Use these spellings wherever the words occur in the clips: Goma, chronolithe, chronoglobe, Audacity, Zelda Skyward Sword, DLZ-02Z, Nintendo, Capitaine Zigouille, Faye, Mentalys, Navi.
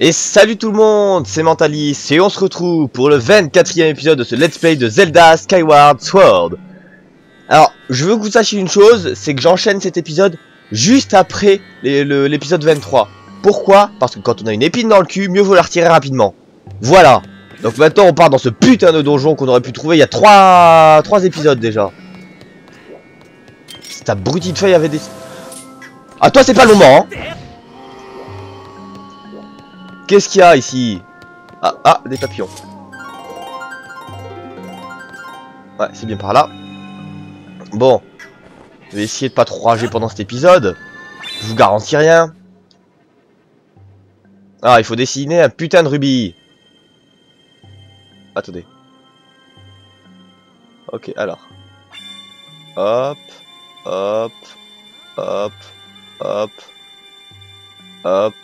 Et salut tout le monde, c'est Mentalys et on se retrouve pour le 24e épisode de ce Let's Play de Zelda Skyward Sword. Alors, je veux que vous sachiez une chose, c'est que j'enchaîne cet épisode juste après l'épisode 23. Pourquoi? Parce que quand on a une épine dans le cul, mieux vaut la retirer rapidement. Voilà. Donc maintenant on part dans ce putain de donjon qu'on aurait pu trouver il y a trois épisodes déjà. Cette abrutie de feuille avait des... Ah toi c'est pas le moment hein. Qu'est-ce qu'il y a ici? Ah, des papillons. Ouais, c'est bien par là. Bon. Je vais essayer de pas trop rager pendant cet épisode. Je vous garantis rien. Ah, il faut dessiner un putain de rubis. Attendez. Ok, alors. Hop. Hop. Hop. Hop. Hop.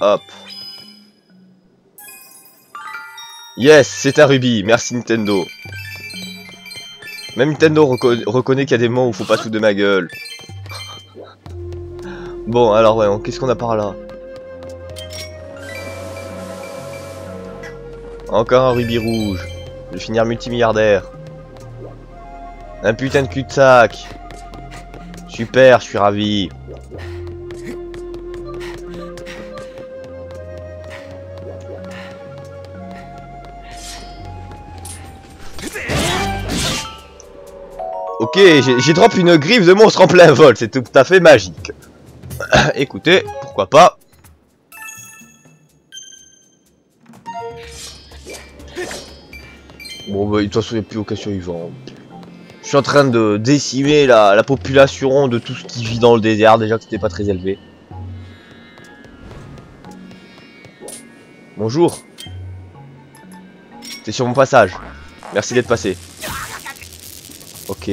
Hop. Yes, c'est un rubis, merci Nintendo. Même Nintendo reconnaît qu'il y a des moments où faut pas se foutre de ma gueule. Bon, alors ouais, qu'est-ce qu'on a par là? Encore un rubis rouge. Je vais finir multimilliardaire. Un putain de cul-de-sac. Super, je suis ravi. Ok, j'ai drop une griffe de monstre en plein vol, c'est tout à fait magique. Écoutez, pourquoi pas. Bon bah de toute façon il n'y a plus aucun survivant. Je suis en train de décimer la population de tout ce qui vit dans le désert, déjà que c'était pas très élevé. Bonjour. T'es sur mon passage. Merci d'être passé. Ok.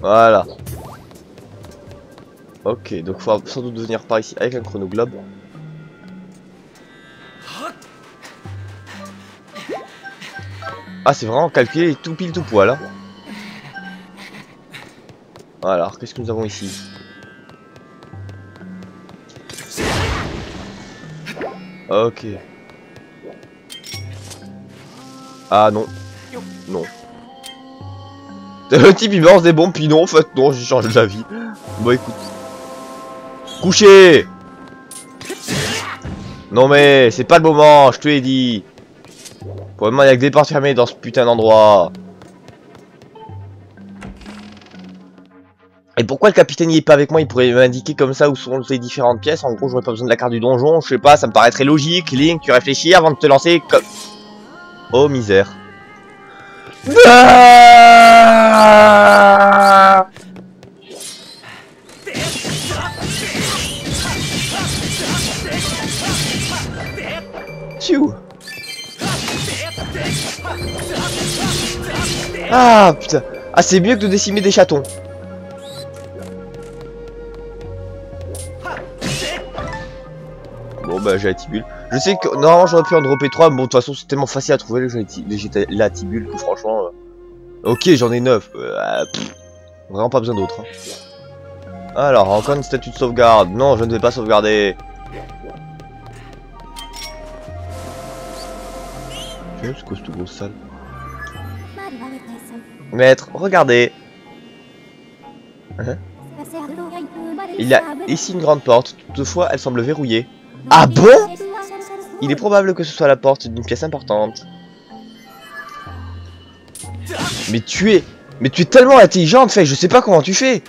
Voilà. Ok, donc faut sans doute venir par ici avec un chronoglobe. Ah, c'est vraiment calculé tout pile tout poil. Hein. Voilà, alors qu'est-ce que nous avons ici? Ok. Ah non. Non. Le type il balance des bombes puis non en fait non, j'ai changé d'avis. Bon écoute. Couché. Non mais c'est pas le moment, je te l'ai dit. Pour le moment il y a que des portes fermées dans ce putain d'endroit. Et pourquoi le capitaine n'y est pas avec moi? Il pourrait m'indiquer comme ça où sont les différentes pièces. En gros j'aurais pas besoin de la carte du donjon, je sais pas, ça me paraît très logique. Link, tu réfléchis avant de te lancer comme... Oh misère. Ah Tchou. Ah putain. Ah c'est mieux que de décimer des chatons. Bon bah j'ai la tibule. Je sais que normalement j'aurais pu en dropper 3, mais bon de toute façon c'est tellement facile à trouver la tibule que franchement... Ok j'en ai 9, vraiment pas besoin d'autres. Hein. Alors encore une statue de sauvegarde, non je ne vais pas sauvegarder. C'est quoi cette grosse salle? Maître, regardez. Hein? Il y a ici une grande porte, toutefois elle semble verrouillée. Ah bon? Il est probable que ce soit la porte d'une pièce importante. Mais tu es tellement intelligente, Faye, je sais pas comment tu fais.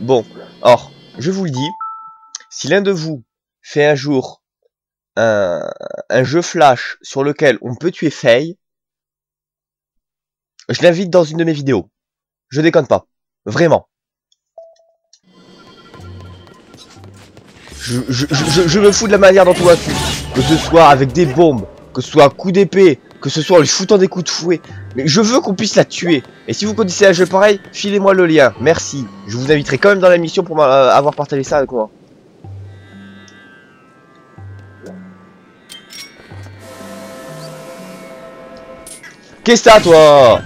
Bon, or, je vous le dis, si l'un de vous fait un jour un jeu flash sur lequel on peut tuer Faye, je l'invite dans une de mes vidéos. Je déconne pas. Vraiment. Je me fous de la manière dont on va tuer. Que ce soit avec des bombes, que ce soit à coups d'épée, que ce soit en lui foutant des coups de fouet. Mais je veux qu'on puisse la tuer. Et si vous connaissez un jeu pareil, filez-moi le lien. Merci. Je vous inviterai quand même dans la mission pour avoir partagé ça avec moi. Qu'est-ce que t'as, toi?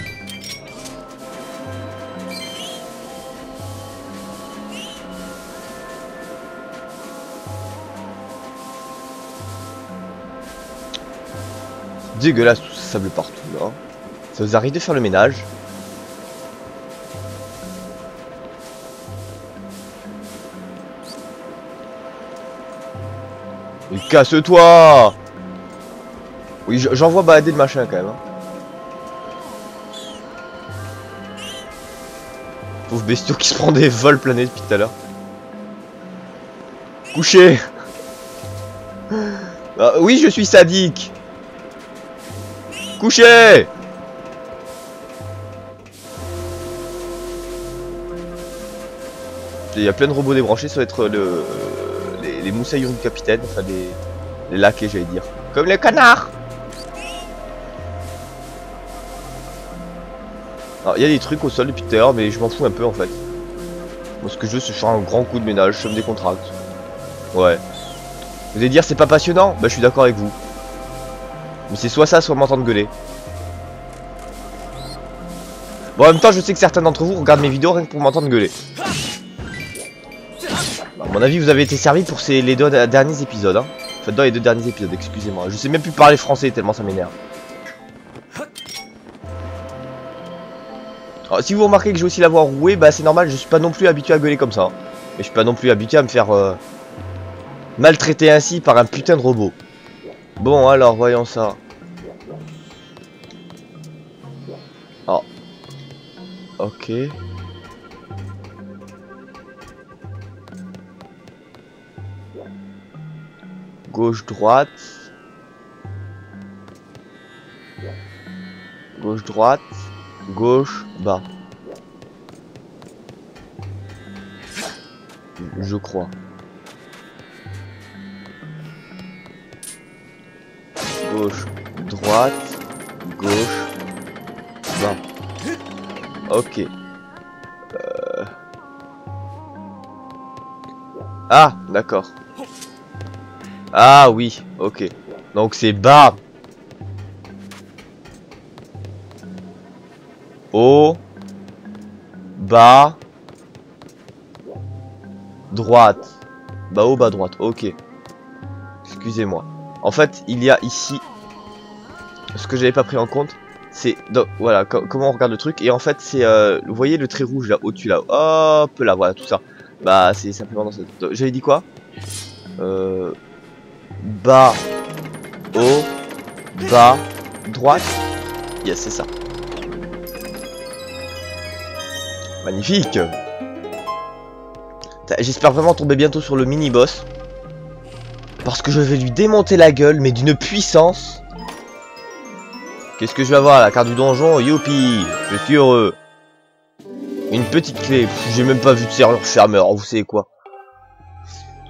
Dégueulasse, tout ce sable partout, là. Ça vous arrive de faire le ménage? Mais casse-toi! Oui, j'en vois balader le machin, quand même. Hein. Pauvre bestiau qui se prend des vols planés depuis tout à l'heure. Couché. Oui, je suis sadique. Couché. Il y a plein de robots débranchés, ça va être les moussaillons du capitaine, enfin les laquais, j'allais dire. Comme le canard. Alors, il y a des trucs au sol depuis tout à l'heure, mais je m'en fous un peu en fait. Moi, ce que je veux, c'est faire un grand coup de ménage, je me décontracte. Ouais. Vous allez dire, c'est pas passionnant? Bah, je suis d'accord avec vous. Mais c'est soit ça, soit m'entendre gueuler. Bon, en même temps, je sais que certains d'entre vous regardent mes vidéos rien que pour m'entendre gueuler. Bah, à mon avis, vous avez été servi pour les deux derniers épisodes. Hein. Enfin, dans les deux derniers épisodes, excusez-moi. Je sais même plus parler français tellement ça m'énerve. Alors, si vous remarquez que j'ai aussi la voix rouée, bah c'est normal, je suis pas non plus habitué à gueuler comme ça. Et je suis pas non plus habitué à me faire maltraiter ainsi par un putain de robot. Bon, alors, voyons ça. Oh. Ok. Gauche, droite. Gauche, droite. Gauche, bas. Je crois. Gauche, droite, gauche, bas. Ok. Ah, d'accord. Ah oui, ok. Donc c'est bas. Haut, bas, droite. Bas, haut, bas, droite. Ok. Excusez-moi. En fait, il y a ici... Ce que j'avais pas pris en compte, c'est... Voilà, comment on regarde le truc. Et en fait, c'est... vous voyez le trait rouge là, au-dessus là. Hop là, voilà, tout ça. Bah, c'est simplement dans cette... J'avais dit quoi? Bas, haut, bas, droite. Yes, c'est ça. Magnifique. J'espère vraiment tomber bientôt sur le mini-boss. Parce que je vais lui démonter la gueule, mais d'une puissance. Qu'est-ce que je vais avoir, la carte du donjon? Youpi, je suis heureux. Une petite clé. J'ai même pas vu de serrure fermeur, vous savez quoi.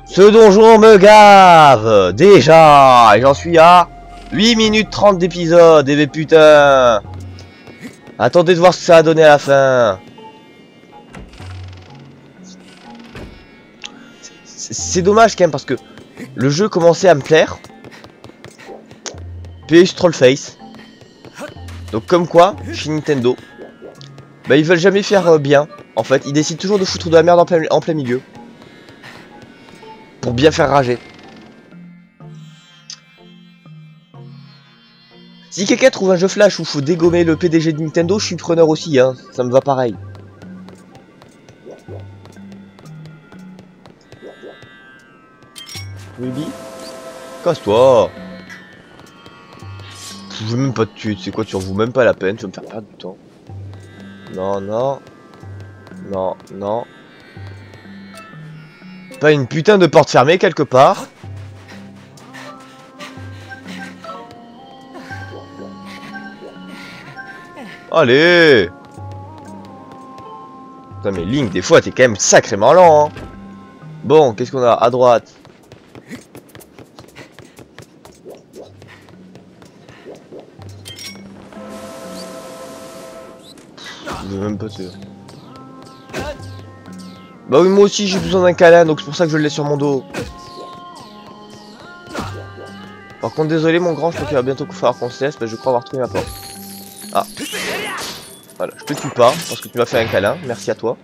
Ce donjon me gave. Déjà. Et j'en suis à 8 minutes 30 d'épisode. Et putain. Attendez de voir ce que ça a donné à la fin. C'est dommage quand même parce que le jeu commençait à me plaire. Puis je troll face. Donc comme quoi, chez Nintendo, bah ils veulent jamais faire bien. En fait, ils décident toujours de foutre de la merde en plein milieu. Pour bien faire rager. Si quelqu'un trouve un jeu flash où faut dégommer le PDG de Nintendo, je suis preneur aussi, hein. Ça me va pareil. Ruby, casse-toi. Je veux même pas te tuer, tu sais quoi, tu en vaux même pas la peine, tu vas me faire perdre du temps. Non, non. Non, non. Pas une putain de porte fermée quelque part? Allez! Putain mais Link, des fois t'es quand même sacrément lent hein. Bon, qu'est-ce qu'on a à droite? Je veux même pas sûr. Bah oui, moi aussi j'ai besoin d'un câlin, donc c'est pour ça que je le laisse sur mon dos. Par contre, désolé mon grand, je crois qu'il va bientôt falloir qu'on se laisse, mais je crois avoir trouvé ma porte. Ah. Voilà, je te tue pas parce que tu m'as fait un câlin, merci à toi.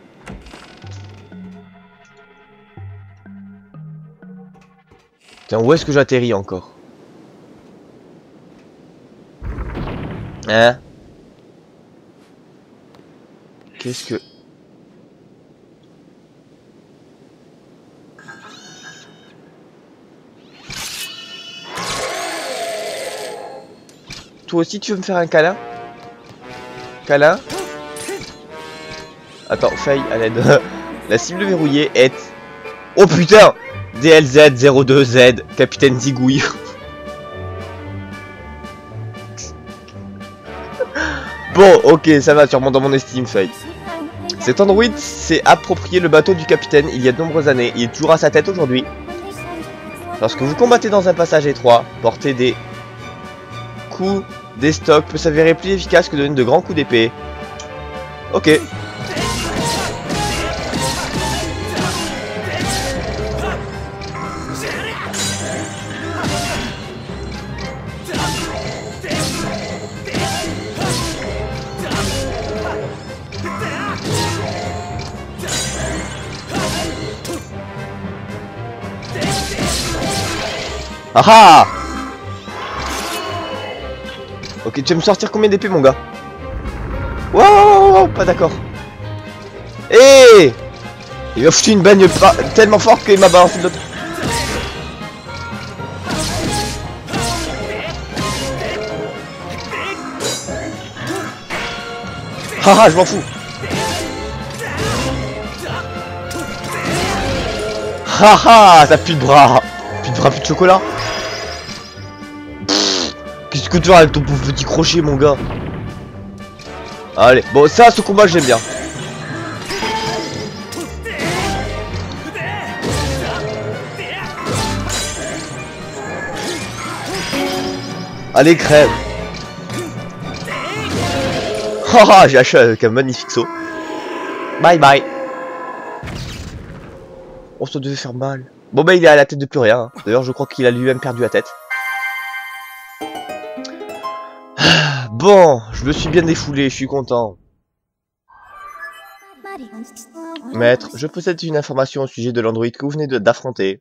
Tiens, où est-ce que j'atterris encore? Hein? Qu'est-ce que... Toi aussi tu veux me faire un câlin? Câlin? Attends, Faye, à l'aide. La cible verrouillée est... Oh putain! DLZ-02Z, Capitaine Zigouille. Bon, ok, ça va, sûrement dans mon estime, Faye. Cet androïde s'est approprié le bateau du capitaine il y a de nombreuses années. Il est toujours à sa tête aujourd'hui. Lorsque vous combattez dans un passage étroit, porter des coups d'estoc peut s'avérer plus efficace que donner de grands coups d'épée. Ok. Ah ah! Ok, tu vas me sortir combien d'épées, mon gars? Wow, pas d'accord. Eh! Il m'a foutu une bagne tellement forte qu'il m'a balancé de l'autre. Ah ah, je m'en fous. Ah ah, ça pue de bras. Plus de bras, plus de chocolat. Qu'est-ce que tu as avec ton pauvre petit crochet, mon gars? Allez, bon, ça, ce combat, j'aime bien. Allez, crève. Haha, j'ai acheté avec un magnifique saut. Bye bye. Oh, ça devait faire mal. Bon, bah, il est à la tête de plus rien. Hein. D'ailleurs, je crois qu'il a lui-même perdu la tête. Bon, je me suis bien défoulé, je suis content. Maître, je possède une information au sujet de l'androïde que vous venez d'affronter.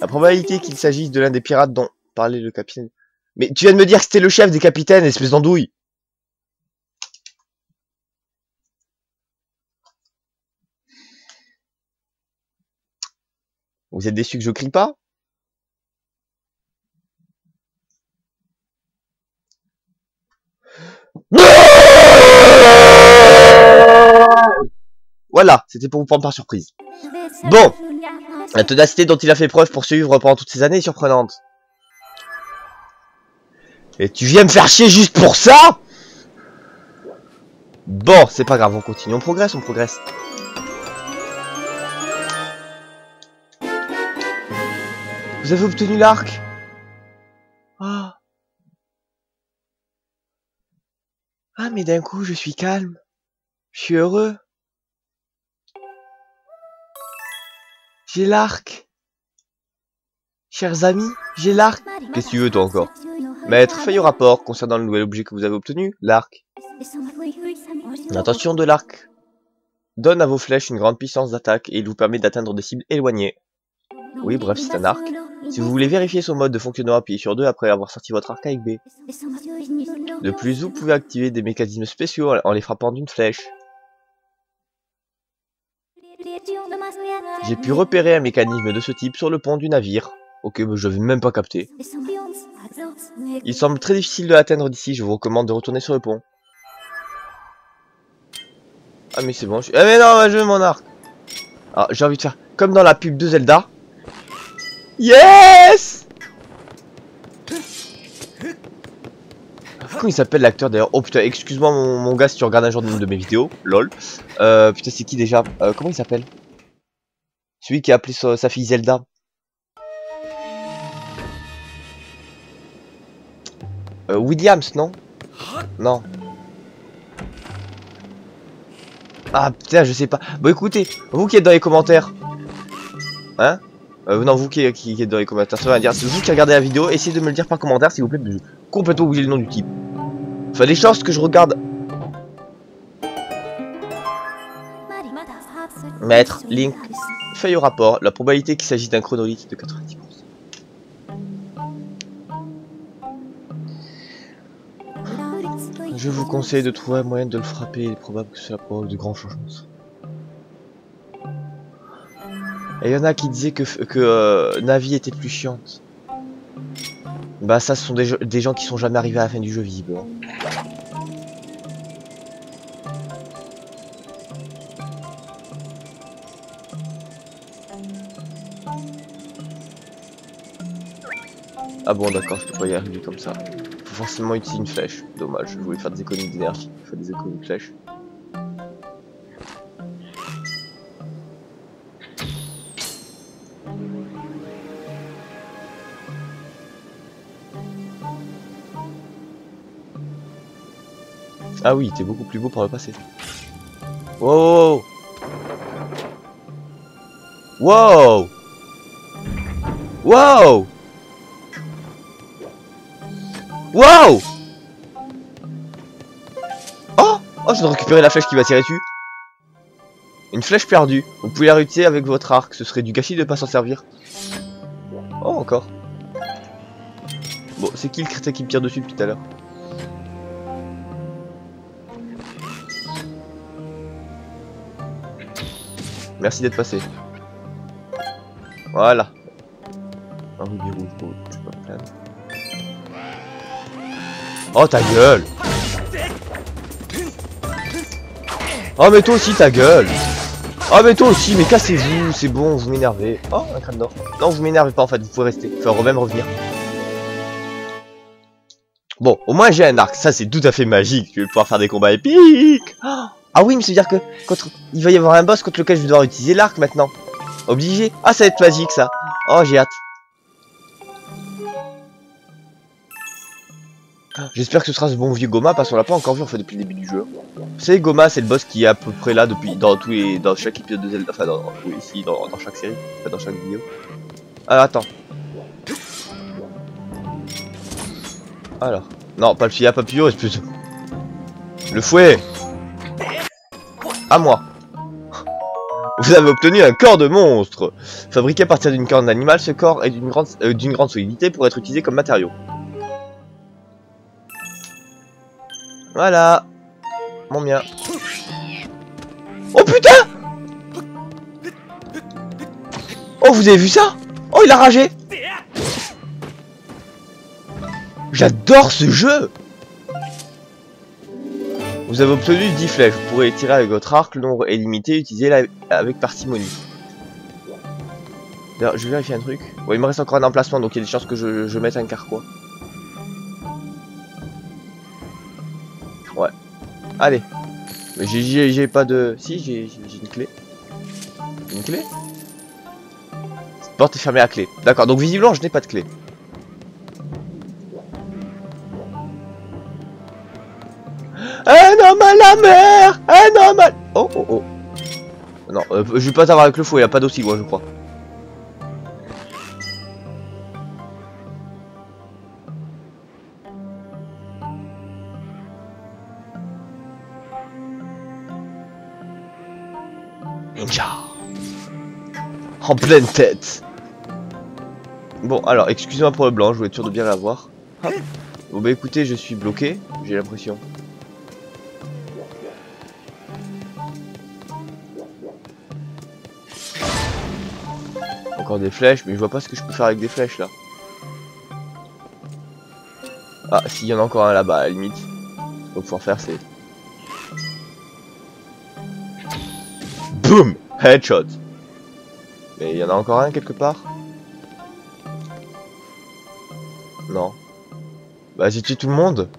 La probabilité qu'il s'agisse de l'un des pirates dont parlait le capitaine... Mais tu viens de me dire que c'était le chef des capitaines, espèce d'andouille. Vous êtes déçu que je crie pas? Voilà, c'était pour vous prendre par surprise. Bon, la ténacité dont il a fait preuve pour suivre pendant toutes ces années est surprenante. Et tu viens me faire chier juste pour ça? Bon, c'est pas grave, on continue, on progresse, on progresse. Vous avez obtenu l'arc? Ah. Ah, mais d'un coup, je suis calme. Je suis heureux. J'ai l'arc. Chers amis, j'ai l'arc. Qu'est-ce que tu veux, toi, encore? Maître, faites un rapport concernant le nouvel objet que vous avez obtenu, l'arc. L'intention de l'arc donne à vos flèches une grande puissance d'attaque et il vous permet d'atteindre des cibles éloignées. Oui, bref, c'est un arc. Si vous voulez vérifier son mode de fonctionnement, appuyez sur 2 après avoir sorti votre arc avec B. De plus, vous pouvez activer des mécanismes spéciaux en les frappant d'une flèche. J'ai pu repérer un mécanisme de ce type sur le pont du navire. Ok, mais je n'avais même pas capté. Il semble très difficile de l'atteindre d'ici, je vous recommande de retourner sur le pont. Ah mais c'est bon, je... Ah mais non, je veux mon arc. Ah, j'ai envie de faire comme dans la pub de Zelda. Yes! Comment il s'appelle l'acteur d'ailleurs? Oh putain, excuse-moi mon gars si tu regardes un jour de mes vidéos, lol. Putain, c'est qui déjà? Comment il s'appelle? Celui qui a appelé sa fille Zelda. Williams, non? Non. Ah putain, je sais pas. Bon écoutez, vous qui êtes dans les commentaires. Hein? Non, vous qui êtes dans les commentaires, ça veut dire, c'est vous qui regardez la vidéo, essayez de me le dire par commentaire s'il vous plaît, parce que je suis complètement oublié le nom du type. Enfin, les chances que je regarde... Mettre Link Faye au rapport. La probabilité qu'il s'agisse d'un chronolithe de 90%. Je vous conseille de trouver un moyen de le frapper. Il est probable que cela provoque de grands changements. Et il y en a qui disaient que Navi était plus chiante. Bah ça, ce sont des gens qui sont jamais arrivés à la fin du jeu, visiblement. Ah bon, d'accord, je peux pas y arriver comme ça. Faut forcément utiliser une flèche. Dommage, je voulais faire des économies d'énergie. Il faut des économies de flèches. Ah oui, t'es beaucoup plus beau pour le passé. Wow! Wow! Wow! Wow! Oh! Oh, je dois récupérer la flèche qui m'a tiré dessus. Une flèche perdue. Vous pouvez la réutiliser avec votre arc. Ce serait du gâchis de ne pas s'en servir. Oh, encore. Bon, c'est qui le crétin qui me tire dessus depuis tout à l'heure? Merci d'être passé. Voilà. Un rubis rouge, bon, je peux pas planer. Oh ta gueule. Oh mais toi aussi ta gueule. Oh mais toi aussi, mais cassez-vous, c'est bon, vous m'énervez. Oh un crâne d'or. Non vous m'énervez pas en fait, vous pouvez rester. Enfin même revenir. Bon, au moins j'ai un arc, ça c'est tout à fait magique, je vais pouvoir faire des combats épiques. Ah oui, mais ça veut dire que contre... il va y avoir un boss contre lequel je vais devoir utiliser l'arc maintenant. Obligé. Ah, ça va être magique, ça. Oh, j'ai hâte. J'espère que ce sera ce bon vieux Goma, parce qu'on l'a pas encore vu, en fait, depuis le début du jeu. Vous savez, Goma, c'est le boss qui est à peu près là depuis... dans chaque épisode de Zelda... Enfin, dans chaque série. Enfin, dans chaque vidéo. Ah, attends. Alors. Non, pas le filet à papillon, c'est plus... Le fouet. À moi. Vous avez obtenu un corps de monstre. Fabriqué à partir d'une corne d'animal, ce corps est d'une grande solidité pour être utilisé comme matériau. Voilà. Mon mien. Oh putain! Oh vous avez vu ça? Oh il a ragé! J'adore ce jeu! Vous avez obtenu 10 flèches, vous pourrez les tirer avec votre arc, le nombre est limité, utilisez-la avec parcimonie. D'ailleurs, je vais vérifier un truc. Bon, il me reste encore un emplacement, donc il y a des chances que je mette un carquois. Ouais. Allez. Mais j'ai pas de... Si, j'ai une clé. Une clé? Cette porte est fermée à clé. D'accord, donc visiblement, je n'ai pas de clé. Un homme à la mer! Un homme à... Oh oh oh. Non, je vais pas t'avoir avec le fouet, il n'y a pas d'aussi moi je crois. Ninja! En pleine tête! Bon alors, excusez-moi pour le blanc, je voulais être sûr de bien l'avoir. Bon bah écoutez, je suis bloqué, j'ai l'impression. Encore des flèches, mais je vois pas ce que je peux faire avec des flèches là. Ah, s'il y en a encore un là-bas à la limite. Faut pouvoir faire c'est. Boum! Headshot! Mais il y en a encore un quelque part? Non. Bah j'ai tué tout le monde.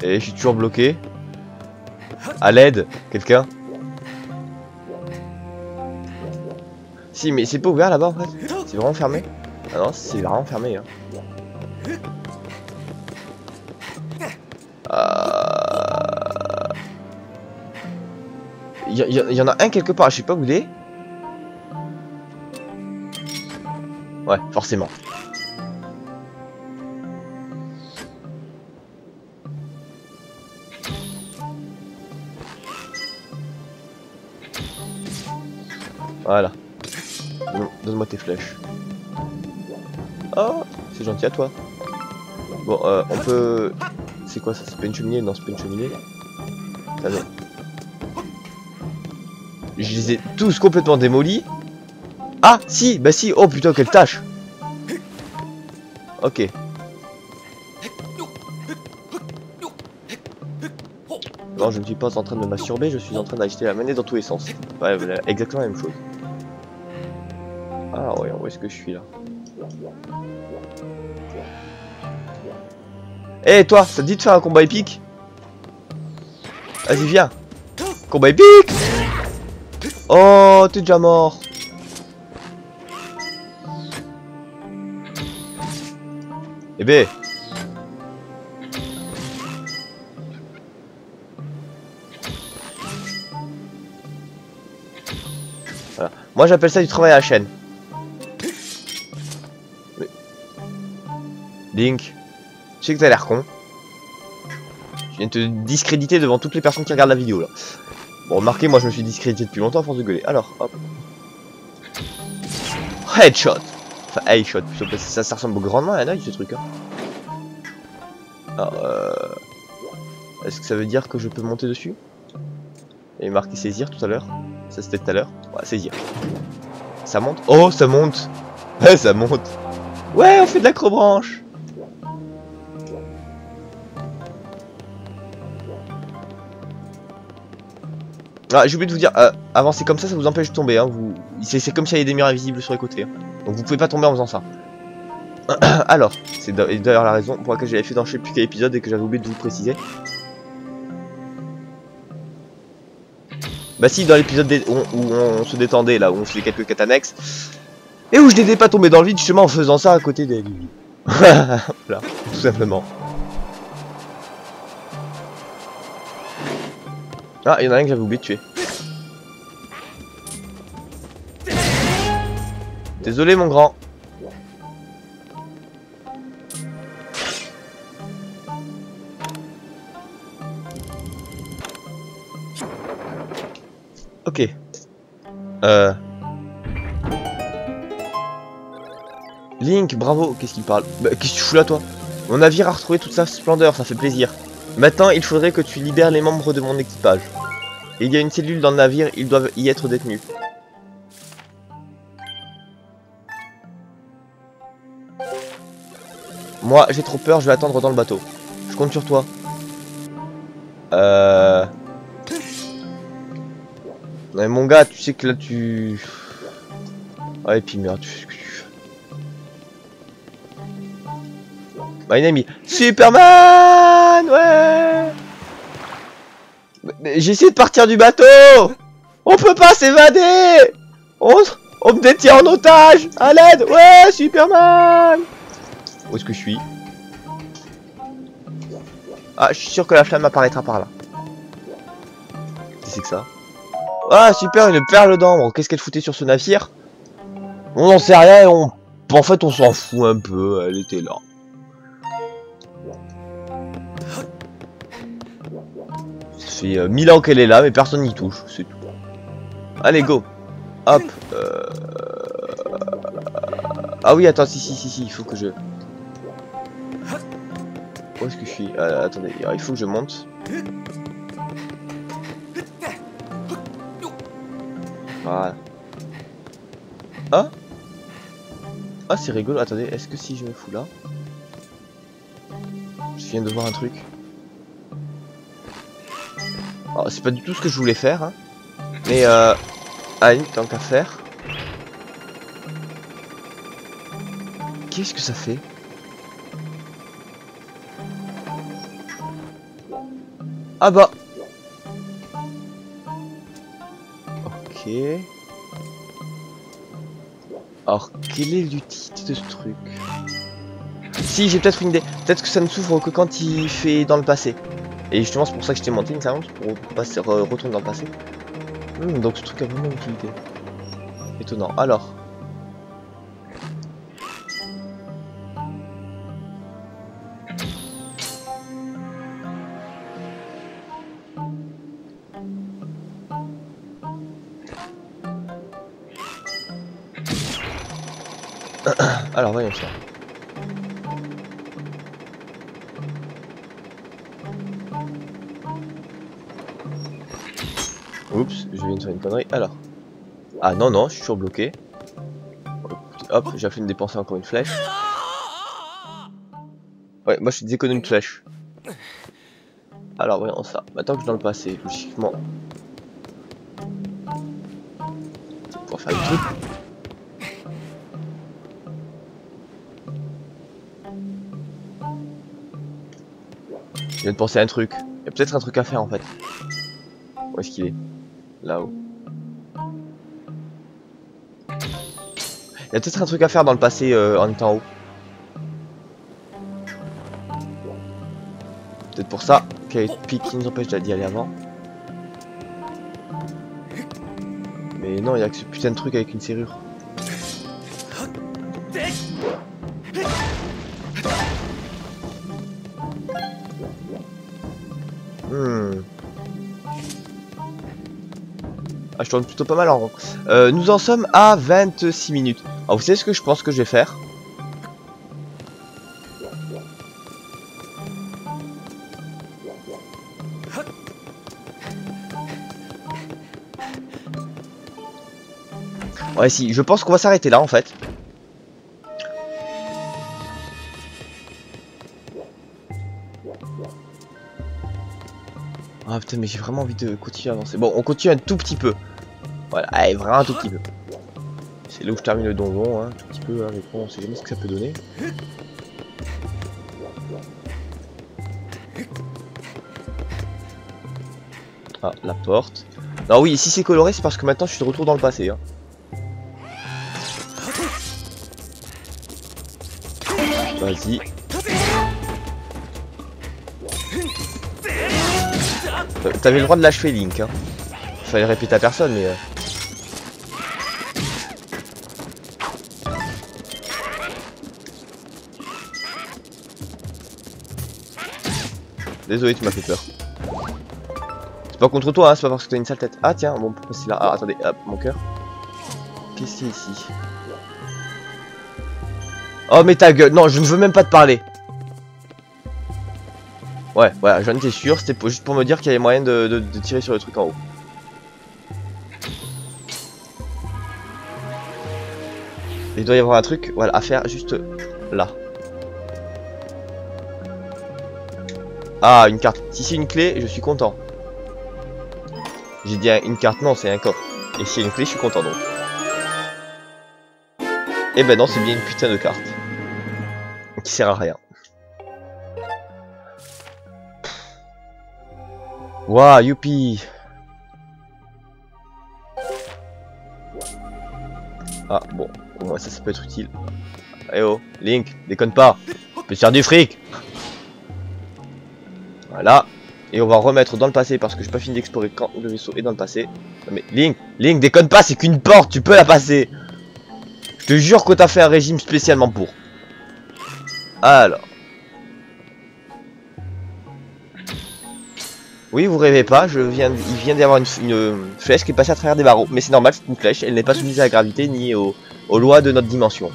Et je suis toujours bloqué. À l'aide, quelqu'un? Si mais c'est pas ouvert là-bas en fait. C'est vraiment fermé. Ah non c'est vraiment fermé hein. Y en a un quelque part, je sais pas où il est. Ouais forcément. Voilà. Donne-moi tes flèches. Oh, c'est gentil à toi. Bon, on peut... C'est quoi ça? C'est pas une cheminée? Non, c'est pas une cheminée. Ça vient. Je les ai tous complètement démolis. Ah, si, bah si. Oh putain, quelle tâche. Ok. Non, je ne suis pas en train de me masturber, je suis en train d'agiter la manette dans tous les sens. Ouais, exactement la même chose. Ah ouais, où est-ce que je suis là? Eh hey, toi, ça te dit de faire un combat épique? Vas-y, viens. Combat épique. Oh, t'es déjà mort. Eh ben. Voilà. Moi j'appelle ça du travail à la chaîne. Mais... Link, je sais que t'as l'air con. Je viens de te discréditer devant toutes les personnes qui regardent la vidéo là. Bon, remarquez, moi je me suis discrédité depuis longtemps à force de gueuler. Alors, hop. Headshot. Enfin, headshot, plutôt, ça, ça ressemble grandement à un œil ce truc. Hein. Alors, est-ce que ça veut dire que je peux monter dessus? Il y avait marqué saisir tout à l'heure. Ça c'était tout à l'heure. Ouais, saisir. Ça monte. Oh, ça monte. Ouais, ça monte. Ouais, on fait de l'acrobranche. Ah, j'ai oublié de vous dire, avancer comme ça, ça vous empêche de tomber. Hein, vous... C'est comme s'il y avait des murs invisibles sur les côtés. Hein. Donc vous pouvez pas tomber en faisant ça. Alors, c'est d'ailleurs la raison pour laquelle j'avais fait dans je sais plus quel épisode et que j'avais oublié de vous préciser. Bah si, dans l'épisode où on se détendait, là, où on faisait quelques quêtes annexes, et où je n'étais pas tombé dans le vide, justement, en faisant ça à côté des vides. Voilà, tout simplement. Ah, il y en a un que j'avais oublié de tuer. Désolé, mon grand. Ok. Link, bravo. Qu'est-ce qu'il parle? Bah, qu'est-ce que tu fous là, toi? Mon navire a retrouvé toute sa splendeur, ça fait plaisir. Maintenant, il faudrait que tu libères les membres de mon équipage. Il y a une cellule dans le navire, ils doivent y être détenus. Moi, j'ai trop peur, je vais attendre dans le bateau. Je compte sur toi. Non mais mon gars, tu sais que là tu... Ah et puis merde, tu sais que tu... My name is... Superman. Ouais. J'essaie de partir du bateau. On peut pas s'évader. On me détient en otage. À l'aide. Ouais, Superman. Où est-ce que je suis? Ah, je suis sûr que la flamme apparaîtra par là. Qu'est-ce que c'est que ça? Ah, super, une perle d'ambre. Qu'est-ce qu'elle foutait sur ce navire? On n'en sait rien et on... En fait, on s'en fout un peu. Elle était là. Ça fait 1000 ans qu'elle est là, mais personne n'y touche. C'est tout. Allez, go. Hop. Ah oui, attends, si, il faut que je... Où est-ce que je suis? Attendez, il faut que je monte. Voilà. Ah. Ah, c'est rigolo. Attendez, est-ce que si je me fous là? Je viens de voir un truc. Alors, c'est pas du tout ce que je voulais faire, hein. Mais, ah, tant qu'à faire. Qu'est-ce que ça fait? Ah bah. Ok. Alors, quelle est l'utilité de ce truc? Si, j'ai peut-être une idée. Peut-être que ça ne s'ouvre que quand il fait dans le passé. Et justement, c'est pour ça que je t'ai monté une séance pour passer, retourner dans le passé. Donc ce truc a vraiment une utilité. Étonnant. Alors. Alors voyons ça. Oups, je viens de faire une connerie. Alors. Ah non, non, je suis toujours bloqué. Hop, j'ai fait une dépenser encore une flèche. Ouais, moi je suis déconnu de flèche. Alors voyons ça. Maintenant que je suis dans le passé, logiquement. Pour faire le truc. Je viens de penser à un truc. Il y a peut-être un truc à faire en fait. Où est-ce qu'il est? Là-haut. Il y a peut-être un truc à faire dans le passé en étant haut. Peut-être pour ça qu'il y a les pics qui nous empêchent d'y aller avant. Mais non, il y a que ce putain de truc avec une serrure. Ah, je tourne plutôt pas mal en rond. Nous en sommes à 26 minutes. Alors vous savez ce que je pense que je vais faire? Ouais, si, je pense qu'on va s'arrêter là en fait. Ah putain, mais j'ai vraiment envie de continuer à avancer. Bon, on continue un tout petit peu. Voilà, allez, vraiment un tout petit peu. C'est là où je termine le donjon, hein, tout petit peu, hein, mais bon, on sait jamais ce que ça peut donner. Ah, la porte. Non, oui, si c'est coloré, c'est parce que maintenant je suis de retour dans le passé, hein. Vas-y. T'avais le droit de lâcher Link, hein. Fallait répéter à personne, mais... Désolé, tu m'as fait peur. C'est pas contre toi, hein, c'est pas parce que t'as une sale tête. Ah tiens, bon, pourquoi c'est là? Ah, attendez, hop, mon cœur. Qu'est-ce qu'il y a ici? Oh mais ta gueule, non je ne veux même pas te parler. Ouais, voilà, j'en étais sûr, c'était juste pour me dire qu'il y avait moyen de tirer sur le truc en haut. Il doit y avoir un truc, voilà, à faire juste là. Ah, une carte. Si c'est une clé, je suis content. J'ai dit une carte, non, c'est un coffre. Et si c'est une clé, je suis content donc. Et ben non, c'est bien une putain de carte. Qui sert à rien. Waouh, youpi! Ah bon, au moins ça, ça peut être utile. Eh oh, Link, déconne pas! Je peux te faire du fric! Voilà. Et on va remettre dans le passé parce que j'ai pas fini d'explorer quand le vaisseau est dans le passé. Non mais Link, déconne pas, c'est qu'une porte, tu peux la passer! Je te jure que t'as fait un régime spécialement pour. Alors. Oui, vous rêvez pas, il vient d'y avoir une flèche qui est passée à travers des barreaux. Mais c'est normal, c'est une flèche, elle n'est pas soumise à la gravité ni aux lois de notre dimension.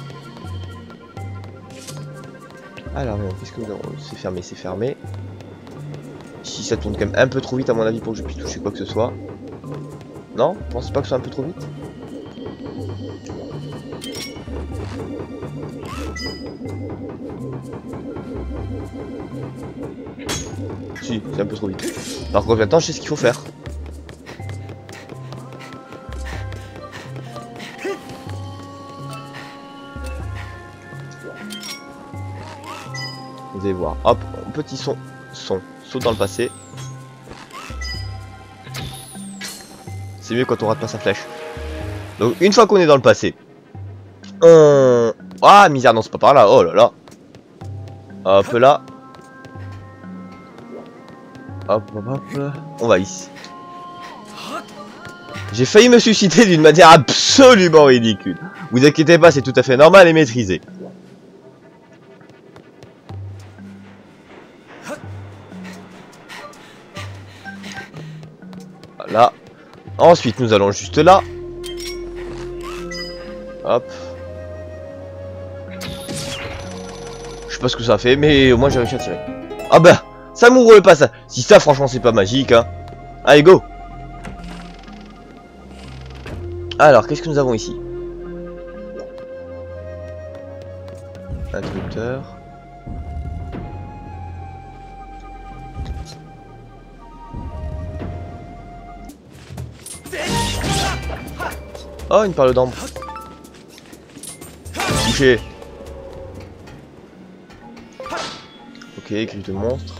Alors, qu'est-ce que nous avons? C'est fermé, c'est fermé. Si ça tourne quand même un peu trop vite, à mon avis, pour que je puisse toucher quoi que ce soit. Non? Vous pensez pas que ce soit un peu trop vite? Si, c'est un peu trop vite. Par contre, maintenant, je sais ce qu'il faut faire. Vous allez voir. Hop, petit saut dans le passé. C'est mieux quand on rate pas sa flèche. Donc, une fois qu'on est dans le passé, on... Ah, misère, non, c'est pas par là. Oh là là. Hop là. Hop, hop, hop, là. On va ici. J'ai failli me suicider d'une manière absolument ridicule. Vous inquiétez pas, c'est tout à fait normal et maîtrisé. Voilà. Ensuite, nous allons juste là. Hop. pas ce que ça fait, mais au moins j'ai réussi à tirer. Ah bah, ça m'ouvre le passage. Si ça, franchement, c'est pas magique, hein. Allez, go. Alors, qu'est-ce que nous avons ici? Interrupteur. Oh, une parle d'ambre. Touché. Ok, cri de monstre.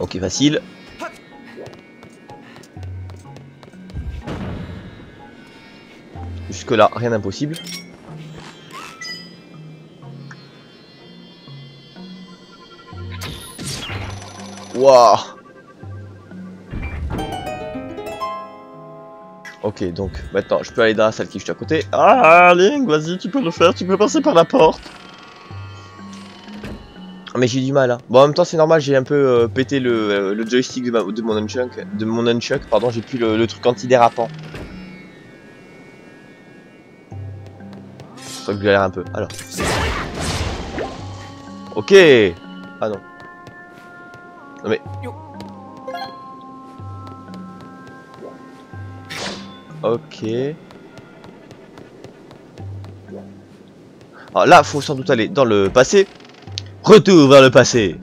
Ok, facile. Jusque là, rien d'impossible. Waouh. Ok, donc maintenant je peux aller dans la salle qui est juste à côté. Ah Link, vas-y, tu peux le faire, tu peux passer par la porte. Mais j'ai du mal hein. Bon en même temps c'est normal, j'ai un peu pété le joystick de mon nunchuck, pardon, j'ai plus le truc anti-dérapant. Ça me galère un peu. Alors. Ok. Ah non. Non mais... Ok. Alors là, faut sans doute aller dans le passé. Retour vers le passé.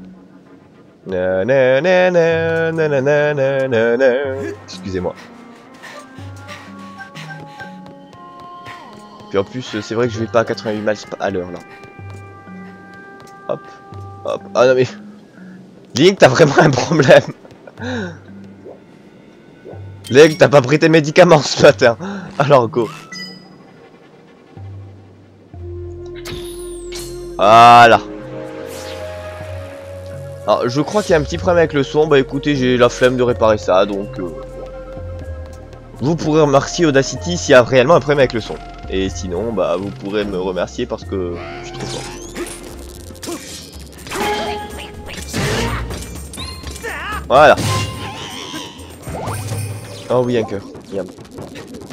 Excusez-moi. Puis en plus, c'est vrai que je vais pas à 88 miles à l'heure là. Hop, hop. Ah non mais... Link, t'as vraiment un problème. Link, t'as pas pris tes médicaments ce matin. Alors, go. Voilà. Alors, je crois qu'il y a un petit problème avec le son. Bah écoutez, j'ai la flemme de réparer ça, donc... Vous pourrez remercier Audacity s'il y a réellement un problème avec le son. Et sinon, bah vous pourrez me remercier parce que je suis trop fort. Voilà. Oh oui, un cœur. Yam.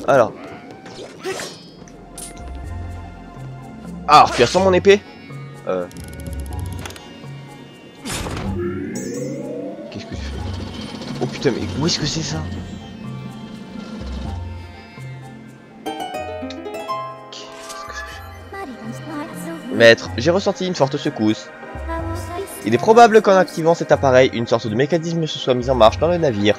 Alors. Ah, tu as sans mon épée. Qu'est-ce que tu fais? Oh putain, mais où est-ce que c'est ça? Maître, j'ai ressenti une forte secousse. Il est probable qu'en activant cet appareil, une sorte de mécanisme se soit mise en marche dans le navire.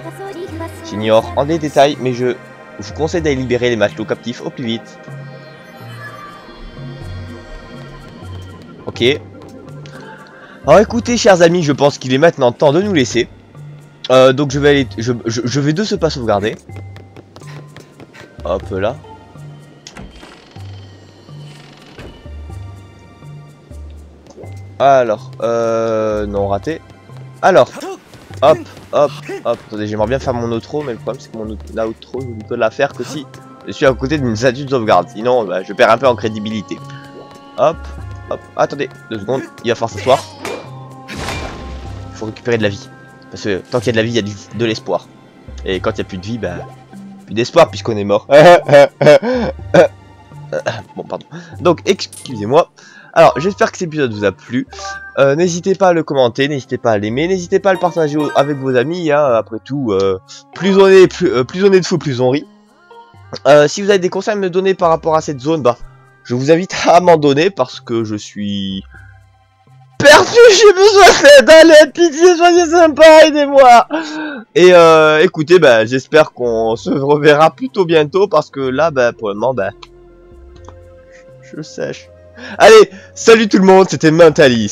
J'ignore en des détails, mais je vous conseille d'aller libérer les matelots captifs au plus vite. Ok. Alors écoutez, chers amis, je pense qu'il est maintenant temps de nous laisser. Donc je vais aller, je vais de ce pas sauvegarder. Hop là. Alors, non, raté. Alors, hop, hop, hop. Attendez, j'aimerais bien faire mon outro, mais le problème c'est que mon outro, je ne peux la faire que si je suis à côté d'une statue de sauvegarde. Sinon, bah, je perds un peu en crédibilité. Hop, hop. Attendez, 2 secondes, il va falloir s'asseoir. Il faut récupérer de la vie. Parce que tant qu'il y a de la vie, il y a de l'espoir. Et quand il n'y a plus de vie, bah, plus d'espoir puisqu'on est mort. Bon, pardon. Donc, excusez-moi. Alors, j'espère que cet épisode vous a plu. N'hésitez pas à le commenter, n'hésitez pas à l'aimer, n'hésitez pas à le partager avec vos amis. Hein, après tout, plus on est de fou, plus on rit. Si vous avez des conseils à me donner par rapport à cette zone, bah, je vous invite à m'en donner parce que je suis perdu. J'ai besoin d'aide. Allez, pitié, soyez sympa, aidez-moi. Et écoutez, bah, j'espère qu'on se reverra plutôt bientôt parce que là, bah, pour le moment, bah, je sèche. Allez, salut tout le monde, c'était Mentalys.